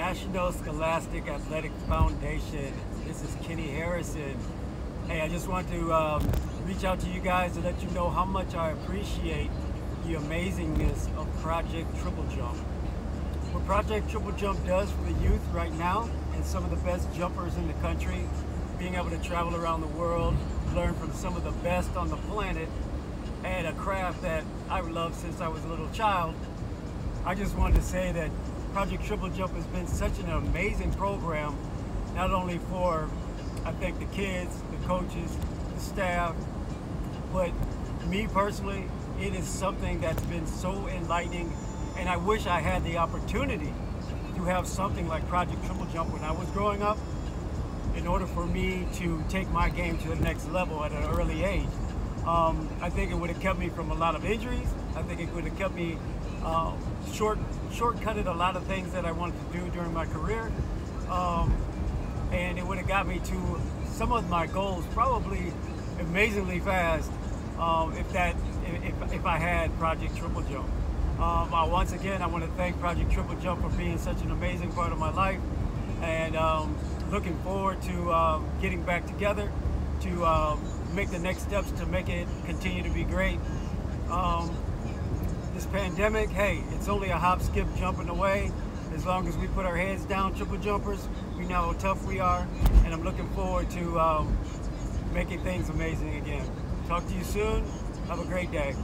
National Scholastic Athletic Foundation. This is Kenny Harrison. Hey, I just want to reach out to you guys to let you know how much I appreciate the amazingness of Project Triple Jump. What Project Triple Jump does for the youth right now, and some of the best jumpers in the country, being able to travel around the world, learn from some of the best on the planet, and a craft that I've loved since I was a little child. I just wanted to say that Project Triple Jump has been such an amazing program, not only for, I think, the kids, the coaches, the staff, but me personally, it is something that's been so enlightening, and I wish I had the opportunity to have something like Project Triple Jump when I was growing up, in order for me to take my game to the next level at an early age. I think it would have kept me from a lot of injuries. I think it would have kept me shortcutted a lot of things that I wanted to do during my career, and it would have got me to some of my goals probably amazingly fast if I had Project Triple Jump. Once again, I want to thank Project Triple Jump for being such an amazing part of my life, and looking forward to getting back together to make the next steps to make it continue to be great. This pandemic, hey, it's only a hop, skip, jumping away. As long as we put our heads down, triple jumpers, we know how tough we are, and I'm looking forward to making things amazing again. Talk to you soon. Have a great day.